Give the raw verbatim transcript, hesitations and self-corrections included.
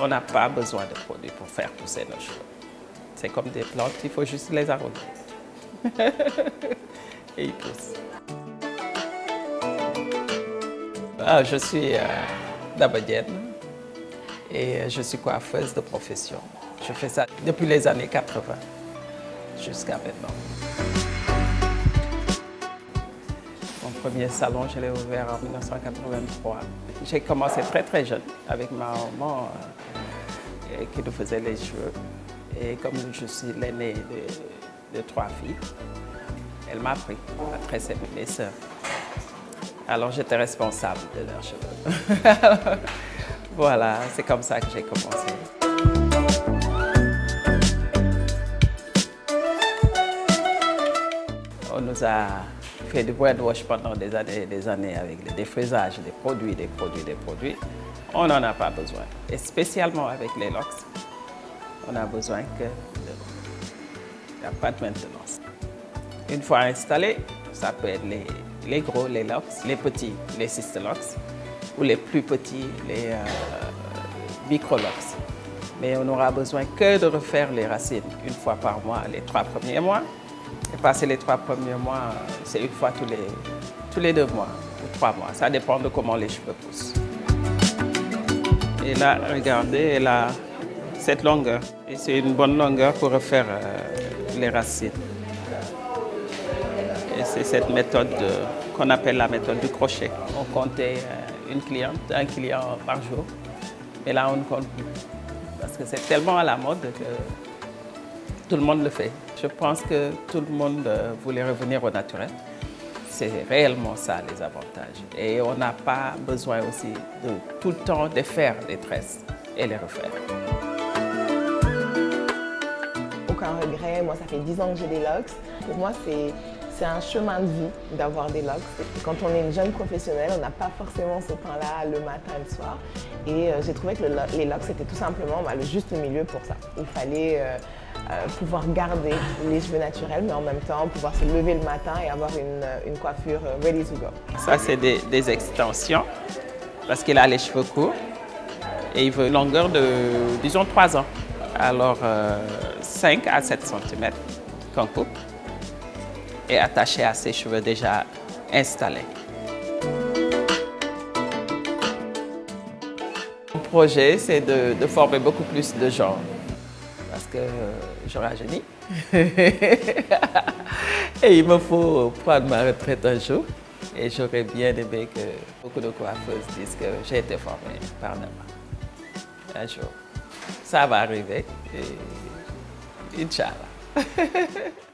On n'a pas besoin de produits pour faire pousser nos choses. C'est comme des plantes, il faut juste les arroser. Et ils poussent. Ah, je suis euh, Daba Diène et je suis coiffeuse de profession. Je fais ça depuis les années quatre-vingt jusqu'à maintenant. Mon premier salon, je l'ai ouvert en mille neuf cent quatre-vingt-trois. J'ai commencé très très jeune avec ma maman euh, qui nous faisait les cheveux. Et comme je suis l'aînée de, de trois filles, elle m'a appris à tresser mes sœurs. Alors j'étais responsable de leurs cheveux. Voilà, c'est comme ça que j'ai commencé. On nous a fait du brainwash pendant des années et des années avec le défrisage des produits, des produits, des produits. On n'en a pas besoin. Et spécialement avec les locks, on a besoin que de la pâte de maintenance. Une fois installé, ça peut être les les gros, les locks, les petits, les sisterlocks, ou les plus petits, les euh, micro-locks. Mais on n'aura besoin que de refaire les racines une fois par mois, les trois premiers mois. Et passer les trois premiers mois, c'est une fois tous les, tous les deux mois ou trois mois. Ça dépend de comment les cheveux poussent. Et là, regardez, elle a cette longueur. Et c'est une bonne longueur pour refaire euh, les racines. C'est cette méthode qu'on appelle la méthode du crochet. On comptait une cliente, un client par jour, mais là on ne compte plus. Parce que c'est tellement à la mode que tout le monde le fait. Je pense que tout le monde voulait revenir au naturel. C'est réellement ça les avantages. Et on n'a pas besoin aussi de tout le temps de faire les tresses et les refaire. Aucun regret, moi ça fait dix ans que j'ai des locks. Pour moi c'est... C'est un chemin de vie d'avoir des locks. Quand on est une jeune professionnelle, on n'a pas forcément ce temps-là le matin et le soir. Et euh, j'ai trouvé que le, les locks, c'était tout simplement bah, le juste milieu pour ça. Il fallait euh, euh, pouvoir garder les cheveux naturels, mais en même temps pouvoir se lever le matin et avoir une, une coiffure ready to go. Ça, c'est des, des extensions parce qu'il a les cheveux courts et il veut une longueur de, disons, trois ans. Alors, euh, cinq à sept centimètres qu'on coupe. Et attaché à ses cheveux déjà installés. Mon projet, c'est de, de former beaucoup plus de gens parce que je rajeunis et il me faut prendre ma retraite un jour. Et j'aurais bien aimé que beaucoup de coiffeuses disent que j'ai été formée par Daba. Un jour, ça va arriver et Inch'Allah.